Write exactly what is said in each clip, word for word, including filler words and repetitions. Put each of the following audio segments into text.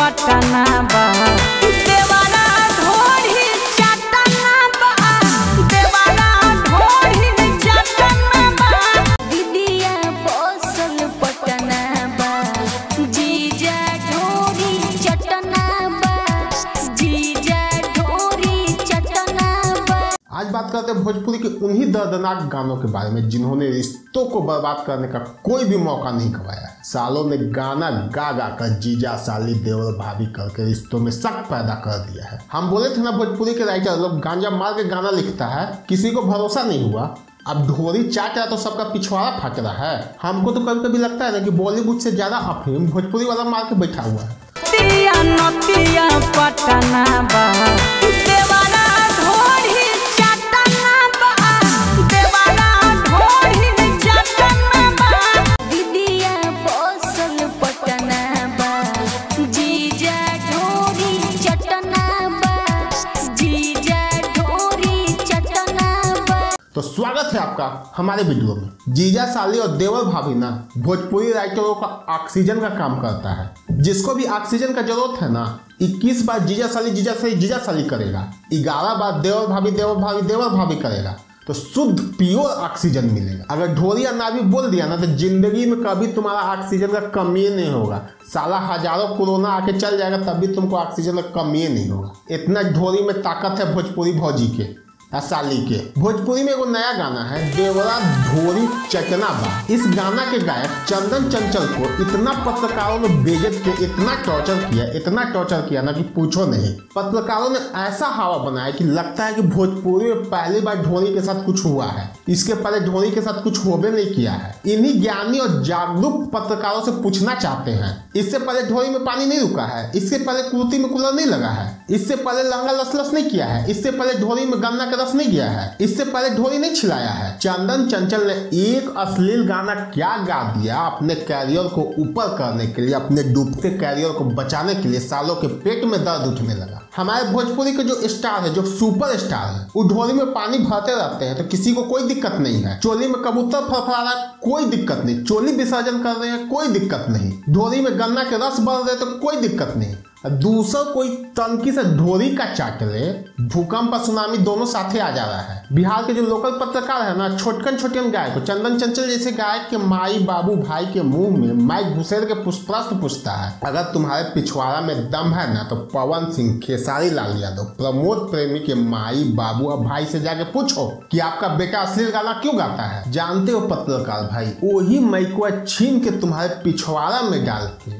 पटना देवारा ढोरी चटना बा देवारा ढोरी चटना बा दीदिया पोसल पटना बा जीजा ढोरी चटना बा जीजा ढोरी चटना बा। आज बात करते हैं भोजपुरी के उन्हीं दर्दनाक गानों के बारे में जिन्होंने रिश्तों को बर्बाद करने का कोई भी मौका नहीं गवाया। सालों ने गाना गा गा कर जीजा साली देवर भाभी करके रिश्तों में शक पैदा कर दिया है। हम बोले थे ना भोजपुरी के राइटर लोग गांजा मार के गाना लिखता है, किसी को भरोसा नहीं हुआ। अब ढोरी चाट रहा तो सबका पिछवाड़ा फट रहा है। हमको तो कभी कभी लगता है ना कि बॉलीवुड से ज्यादा अफीम भोजपुरी वाला मार के बैठा हुआ है। तिया न तिया पटना तो स्वागत है आपका हमारे वीडियो में। जीजा साली और देवर भाभी ना भोजपुरी राइटरों का ऑक्सीजन का काम करता है। जिसको भी ऑक्सीजन का जरूरत है ना इक्कीस बार जीजा साली जीजा साली जीजा साली करेगा, ग्यारह बार देवर भाभी देवर भाभी देवर भाभी करेगा तो शुद्ध प्योर ऑक्सीजन मिलेगा। अगर ढोरिया ना भी बोल दिया ना तो जिंदगी में कभी तुम्हारा ऑक्सीजन का कमी नहीं होगा। साला हजारों कोरोना आके चल जाएगा तब भी तुमको ऑक्सीजन का कमी नहीं होगा। इतना ढोरी में ताकत है भोजपुरी भौजी के साली के। भोजपुरी में एगो नया गाना है देवरा ढोरी चटना बा। इस गाना के गायक चंदन चंचल को इतना पत्रकारों ने बेइज्जत के इतना टॉर्चर किया इतना टॉर्चर किया ना कि पूछो नहीं। पत्रकारों ने ऐसा हवा बनाया कि लगता है कि भोजपुरी में पहली बार ढोरी के साथ कुछ हुआ है। इसके पहले ढोरी के साथ कुछ होबे नहीं किया है। इन्हीं ज्ञानी और जागरूक पत्रकारों से पूछना चाहते हैं, इससे पहले ढोरी में पानी नहीं रुका है, इससे पहले कुर्ती में कूलर नहीं लगा है, इससे पहले लहंगा लसलस नहीं किया है, इससे पहले ढोरी में गन्ना तरफ नहीं गया है, इससे पहले ढोरी नहीं छिलाया है। चंदन चंचल ने एक अश्लील गाना क्या गा दिया अपने कैरियर को ऊपर करने के लिए, अपने डूबते कैरियर को बचाने के लिए। सालों के पेट में दर्द उठने लगा। हमारे भोजपुरी के जो स्टार है, जो सुपर स्टार है, वो ढोरी में पानी भरते रहते हैं तो किसी को कोई दिक्कत नहीं है। चोली में कबूतर फड़फड़ा रहा है कोई दिक्कत नहीं, चोली विसर्जन कर रहे हैं कोई दिक्कत नहीं, ढोरी में गन्ना के रस भर रहे तो कोई दिक्कत नहीं। दूसरा कोई तनकी से ढोरी का चाट ले, भूकंप और सुनामी दोनों साथे आ जा रहा है। बिहार के जो लोकल पत्रकार है ना छोटकन छोटकन गायक को चंदन चंचल जैसे गायक के माई बाबू भाई के मुंह में माइक घुसेर के प्रश्न पूछता है। अगर तुम्हारे पिछवाड़ा में दम है ना तो पवन सिंह, खेसारी लाल यादव, प्रमोद प्रेमी के माई बाबू और भाई से जाके पूछो कि आपका बेटा अश्लील गाना क्यों गाता है। जानते हो पत्रकार भाई, वही माइक को छीन के तुम्हारे पिछवाड़ा में डाल के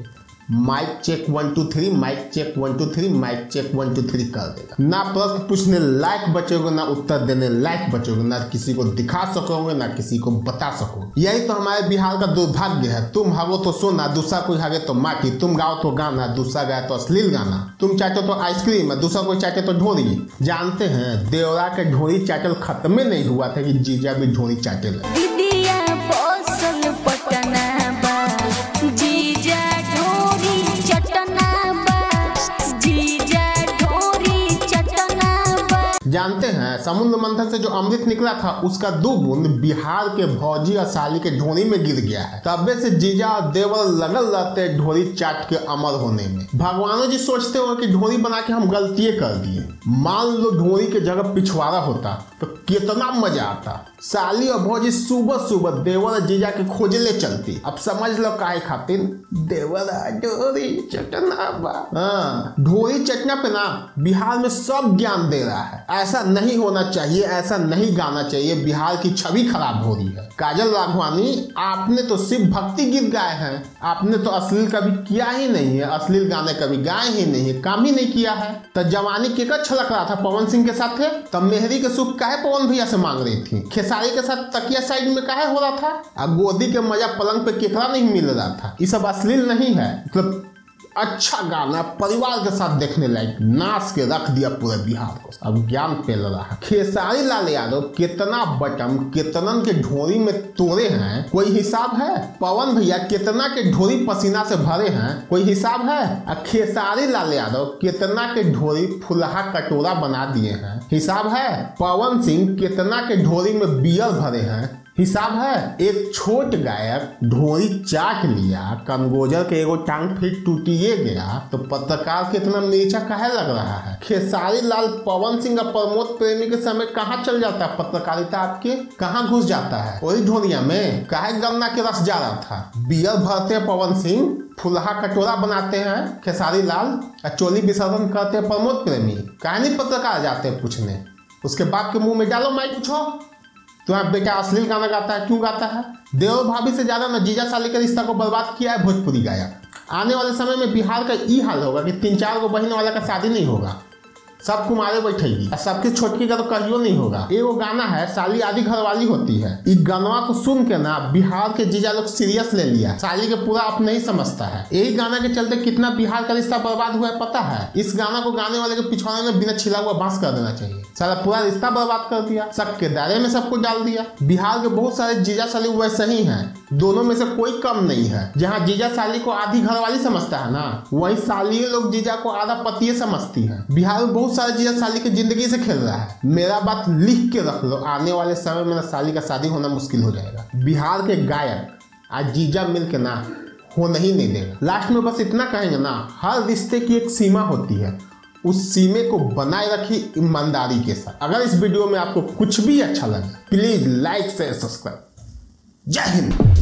mic check one two three mic check one two three mic check one two three कर देगा। ना प्रश्न पूछने लायक बचोगे, ना उत्तर देने लायक बचोगे, ना किसी को दिखा सकोगे, ना किसी को बता सकोगे। यही तो हमारे बिहार का दुर्भाग्य है। तुम हागो तो सोना, दूसरा कोई हागे तो माटी, तुम गाओ तो गाना, दूसरा गाए तो अश्लील गाना, तुम चाटो तो आइसक्रीम, दूसरा कोई चाटे तो ढोरी। जानते हैं देवरा के ढोरी चाटल खत्म ही नहीं हुआ था कि जीजा भी ढोरी चाटे लगे। जानते हैं समुद्र मंथन से जो अमृत निकला था उसका दो बूंद बिहार के भौजी और साली के ढोरी में गिर गया है। तबे से जीजा और देवर लगल रहते ढोरी चाट के अमर होने में। भगवानों जी सोचते हो कि ढोरी बना के हम गलतियां कर दिए, मान लो ढोरी के जगह पिछवाड़ा होता तो कितना मजा आता। साली और भौजी सुबह सुबह देवर और जीजा के खोजले चलती। अब समझ लो काहे खातिर देवर ढोरी चटना बा। हाँ, ढोरी चटना पे ना बिहार में सब ज्ञान दे रहा है। ऐसा नहीं होना चाहिए, ऐसा नहीं गाना चाहिए, बिहार की छवि खराब हो रही है। काजल राघवानी, आपने तो सिर्फ भक्ति गीत गाए हैं, आपने तो अश्लील कभी किया ही नहीं है, अश्लील गाने कभी गाए ही नहीं है, काम ही नहीं किया है। तो जवानी के का छलक रहा था पवन सिंह के साथ थे, तब मेहरी के सुख काहे पवन भैया से मांग रही थी, खेसारी के साथ तकिया साइड में काहे हो रहा था, और गोदी के मजा पलंग पे केकड़ा नहीं मिल रहा था। ये सब अश्लील नहीं है। मतलब अच्छा गाना परिवार के साथ देखने लायक नाच के रख दिया पूरे बिहार को। अब ज्ञान फैल रहा है। खेसारी लाल यादव कितना बटम कितनन के ढोरी में तोड़े हैं कोई हिसाब है, पवन भैया कितना के ढोरी पसीना से भरे हैं कोई हिसाब है, और खेसारी लाल यादव कितना के ढोरी फुलहा कटोरा बना दिए हैं हिसाब है, पवन सिंह कितना के ढोरी में बियर भरे हैं हिसाब है, एक छोट गायक ढोरी चाट लिया, कमगोजर के एगो टांग फिर टूटिए गया, तो पत्रकार के इतना नीचा काहे लग रहा है। खेसारी लाल पवन सिंह और प्रमोद प्रेमी के समय कहाँ चल जाता है, पत्रकारिता आपके कहाँ घुस जाता है, वही ढोरिया में काहे गन्ना के रस जा रहा था। बियर भरते पवन सिंह, फुलहा कटोरा बनाते हैं खेसारी लाल, चोली विसर्जन करते हैं प्रमोद प्रेमी, काहे नहीं पत्रकार जाते हैं पूछने, उसके बाप के मुंह में डालो माइक पूछो तो आप बेटा अश्लील गाना गाता है, क्यों गाता है। देवर भाभी से ज्यादा नजीजा साली के रिश्ता को बर्बाद किया है भोजपुरी गायक। आने वाले समय में बिहार का ये हाल होगा कि तीन चार गो बहन वाला का शादी नहीं होगा, सब कुमारे बैठेगी और सबके छोटकी का तो कहियो नहीं होगा। एगो गाना है साली आधी घरवाली होती है, इस गाना को सुन के ना बिहार के जीजा लोग सीरियस ले लिया, साली के पूरा आप नहीं समझता है। यही गाना के चलते कितना बिहार का रिश्ता बर्बाद हुआ है पता है। इस गाना को गाने वाले के पिछवाड़े में बिना छिला हुआ बांस कर देना चाहिए, सारा पूरा रिश्ता बर्बाद कर दिया, सबके दायरे में सबको डाल दिया। बिहार के बहुत सारे जीजा साली वैसे ही है, दोनों में से कोई कम नहीं है। जहाँ जीजा साली को आधी घरवाली समझता है ना, वही साली लोग जीजा को आधा पतिये समझती है। बिहार में बहुत सारे जीजा साली की जिंदगी से खेल रहा है। मेरा बात लिख के रख लो, आने वाले समय में ना साली का शादी होना मुश्किल हो जाएगा। बिहार के गायक आज जीजा मिल के ना हो नहीं नहीं देगा। लास्ट में बस इतना कहेंगे ना, हर रिश्ते की एक सीमा होती है, उस सीमे को बनाए रखिए ईमानदारी के साथ। अगर इस वीडियो में आपको कुछ भी अच्छा लगे प्लीज लाइक से सब्सक्राइब। जय हिंद।